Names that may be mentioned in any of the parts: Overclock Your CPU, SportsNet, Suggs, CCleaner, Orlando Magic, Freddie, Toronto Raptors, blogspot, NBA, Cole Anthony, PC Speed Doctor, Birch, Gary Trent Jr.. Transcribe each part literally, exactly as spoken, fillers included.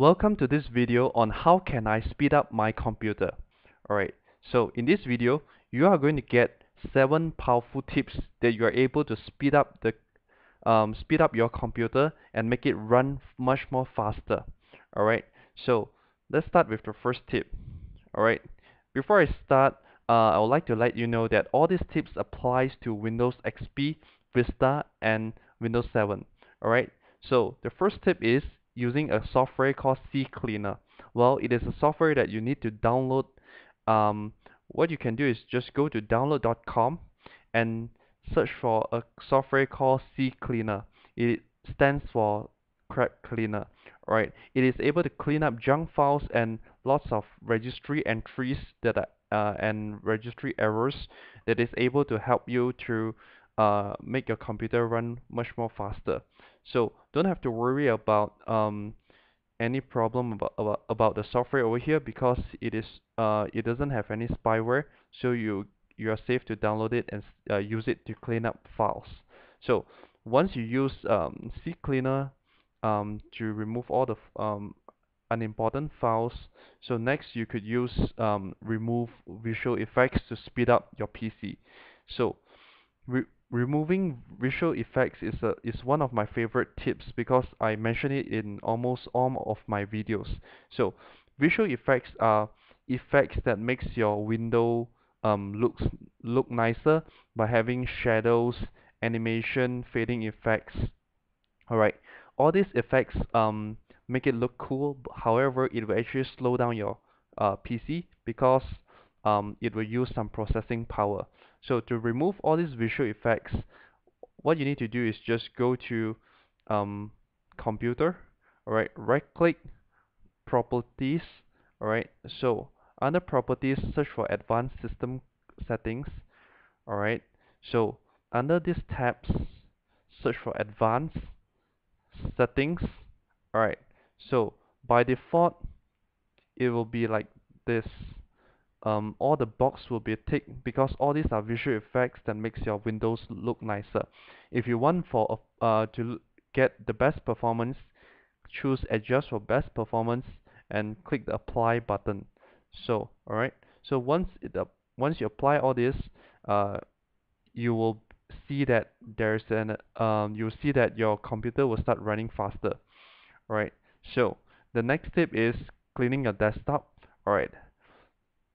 Welcome to this video on how can I speed up my computer. Alright, so in this video you are going to get seven powerful tips that you are able to speed up the um, speed up your computer and make it run much more faster. Alright, so let's start with the first tip. Alright, before I start uh, I would like to let you know that all these tips applies to Windows X P, Vista and Windows seven. Alright, so the first tip is using a software called CCleaner. Well, it is a software that you need to download. Um, what you can do is just go to download dot com and search for a software called CCleaner. It stands for crap cleaner. Alright, it is able to clean up junk files and lots of registry entries that are, uh, and registry errors that is able to help you to Uh, make your computer run much more faster. So don't have to worry about um, any problem about, about, about the software over here, because it is uh, it doesn't have any spyware, so you you are safe to download it and uh, use it to clean up files. So once you use um, CCleaner um, to remove all the um, unimportant files, so next you could use um, remove visual effects to speed up your P C. So re Removing visual effects is a, is one of my favorite tips, because I mention it in almost all of my videos. So visual effects are effects that makes your window um, looks look nicer by having shadows, animation, fading effects. Alright, all these effects um, make it look cool. However, it will actually slow down your uh, P C, because Um, it will use some processing power. So to remove all these visual effects, what you need to do is just go to um, computer, alright, right click, properties, alright, so under properties search for advanced system settings. Alright, so under these tabs search for advanced settings. Alright, so by default it will be like this. Um, all the box will be tick, because all these are visual effects that makes your windows look nicer. If you want for uh, to get the best performance, choose adjust for best performance and click the apply button. So alright, so once it uh, once you apply all this, uh, you will see that there's an um, you'll see that your computer will start running faster. Alright, so the next tip is cleaning your desktop. Alright,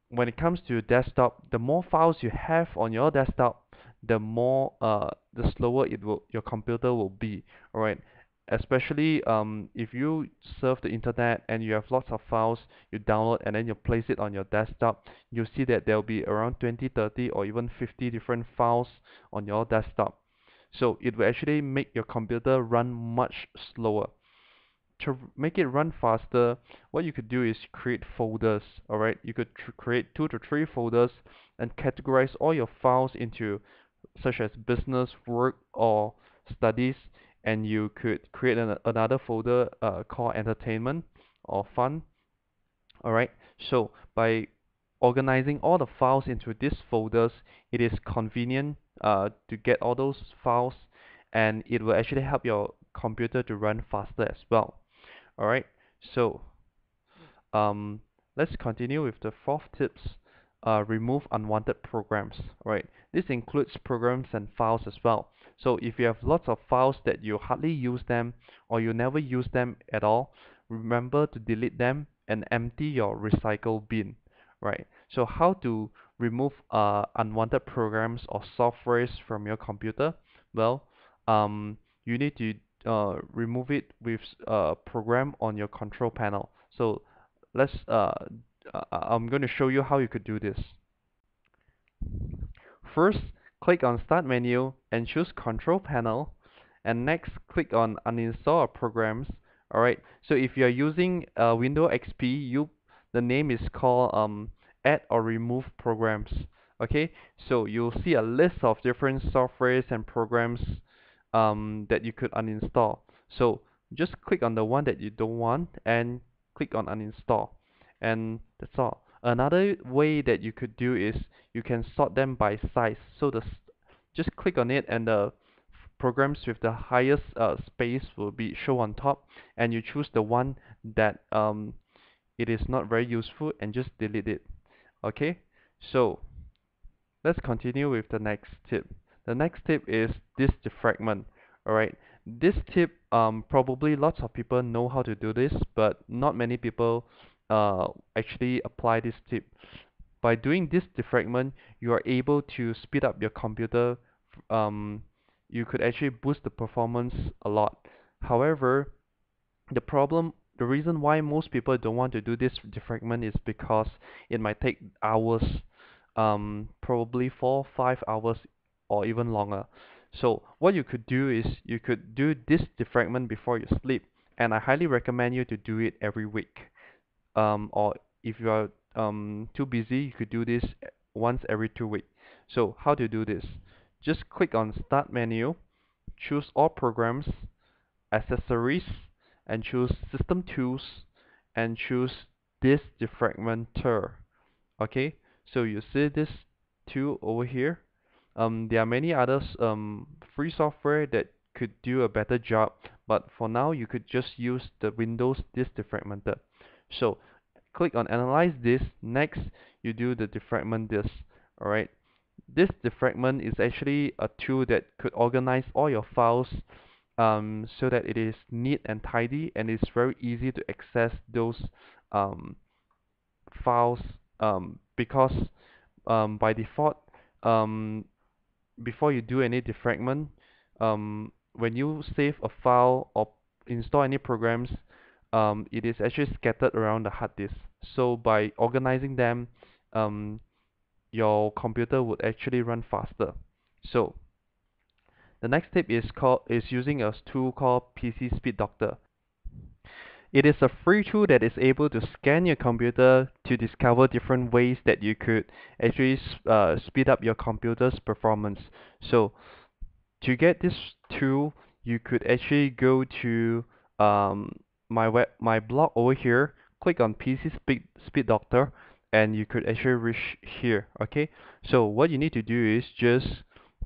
when it comes to desktop, the more files you have on your desktop, the more uh, the slower it will your computer will be. Alright, especially um, if you surf the internet and you have lots of files you download and then you place it on your desktop, you'll see that there will be around twenty, thirty or even fifty different files on your desktop. So it will actually make your computer run much slower. To make it run faster, what you could do is create folders. Alright, you could create two to three folders and categorize all your files into such as business, work or studies, and you could create an, another folder uh, called entertainment or fun. Alright, so by organizing all the files into these folders, it is convenient uh, to get all those files, and it will actually help your computer to run faster as well. Alright, so um, let's continue with the fourth tips. Uh, remove unwanted programs. Alright, this includes programs and files as well. So if you have lots of files that you hardly use them or you never use them at all, remember to delete them and empty your recycle bin. Right, so how to remove uh, unwanted programs or softwares from your computer? Well, um, you need to Uh, remove it with a uh, program on your control panel. So let's uh, I'm going to show you how you could do this. First, click on Start menu and choose Control Panel, and next click on Uninstall Programs. Alright, so if you're using uh, Windows X P, you the name is called um, Add or Remove Programs. Okay, so you'll see a list of different softwares and programs Um, that you could uninstall. So just click on the one that you don't want and click on uninstall, and that's all. Another way that you could do is you can sort them by size. So the just click on it and the programs with the highest uh, space will be shown on top, and you choose the one that um, it is not very useful and just delete it. Okay, so let's continue with the next tip. The next tip is this defragment. Alright, this tip um, probably lots of people know how to do this, but not many people uh, actually apply this tip. By doing this defragment, you are able to speed up your computer. Um, you could actually boost the performance a lot. However, the problem, the reason why most people don't want to do this defragment is because it might take hours, um, probably four, five hours or even longer. So what you could do is you could do this defragment before you sleep, and I highly recommend you to do it every week. Um, or if you are um, too busy, you could do this once every two weeks. So how to do this? Just click on Start menu, choose All Programs, Accessories, and choose System Tools, and choose this defragmenter. Okay, so you see this tool over here. Um, there are many others um, free software that could do a better job, but for now you could just use the Windows Disk Defragmenter. So click on Analyze Disk. Next, you do the Defragment Disk. Alright, this defragment is actually a tool that could organize all your files um, so that it is neat and tidy, and it's very easy to access those um, files um, because um, by default um, before you do any defragment, um, when you save a file or install any programs, um, it is actually scattered around the hard disk. So by organizing them, um, your computer would actually run faster. So the next tip is called is using a tool called P C Speed Doctor. It is a free tool that is able to scan your computer to discover different ways that you could actually uh, speed up your computer's performance. So to get this tool, you could actually go to um, my web my blog over here, click on P C Speed, Speed Doctor, and you could actually reach here. Okay, so what you need to do is just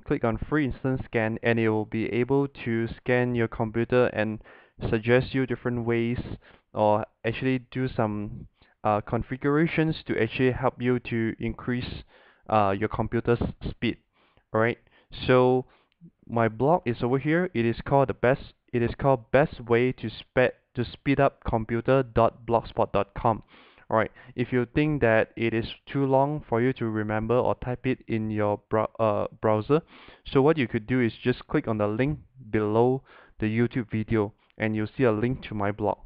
click on Free Instant Scan, and it will be able to scan your computer and suggest you different ways, or actually do some uh, configurations to actually help you to increase uh, your computer's speed. Alright, so my blog is over here. It is called the best it is called best way to speed to speed up computer dot blogspot dot com. Alright, if you think that it is too long for you to remember or type it in your br uh, browser, so what you could do is just click on the link below the YouTube video, and you'll see a link to my blog.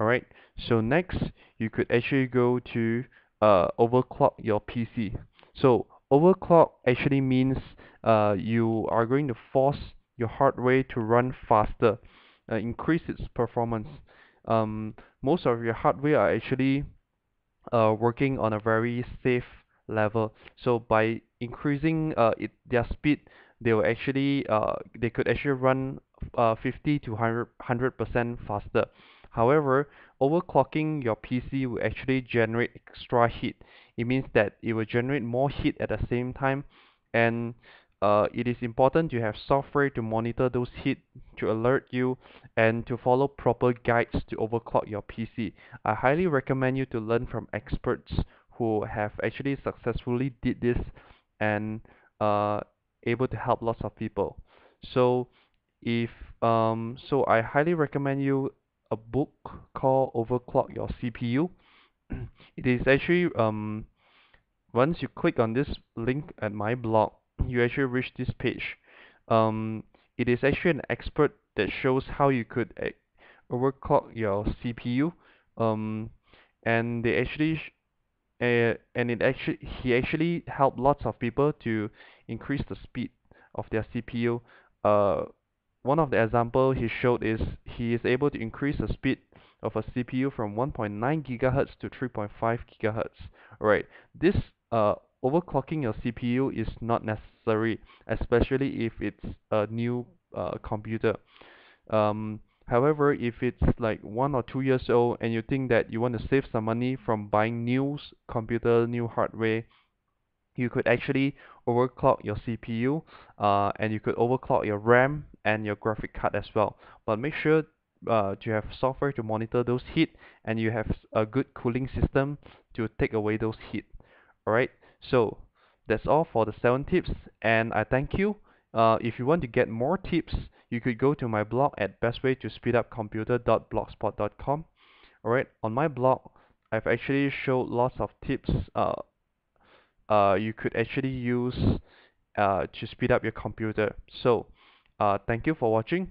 Alright, so next you could actually go to uh, overclock your P C. So overclock actually means uh, you are going to force your hardware to run faster, uh, increase its performance. Um, most of your hardware are actually uh, working on a very safe level, so by increasing uh, it, their speed, they will actually uh, they could actually run uh, fifty to one hundred percent faster. However, overclocking your P C will actually generate extra heat. It means that it will generate more heat at the same time, and uh, it is important to have software to monitor those heat, to alert you, and to follow proper guides to overclock your P C. I highly recommend you to learn from experts who have actually successfully did this and uh, able to help lots of people. So if um, so I highly recommend you a book called Overclock Your C P U. It is actually um, once you click on this link at my blog, you actually reach this page. Um, it is actually an expert that shows how you could uh, overclock your C P U, um, and they actually sh uh, and it actually he actually helped lots of people to increase the speed of their C P U. Uh, one of the examples he showed is he is able to increase the speed of a C P U from one point nine gigahertz to three point five gigahertz. Alright, this uh, overclocking your C P U is not necessary, especially if it's a new uh, computer. Um, however, if it's like one or two years old and you think that you want to save some money from buying new computer, new hardware, you could actually overclock your C P U, uh, and you could overclock your RAM and your graphic card as well. But make sure uh, you have software to monitor those heat, and you have a good cooling system to take away those heat. Alright, so that's all for the seven tips, and I thank you. Uh, if you want to get more tips, you could go to my blog at best way to speed up computer dot blogspot dot com. Alright, on my blog, I've actually showed lots of tips uh, uh, you could actually use uh, to speed up your computer. So, uh, thank you for watching.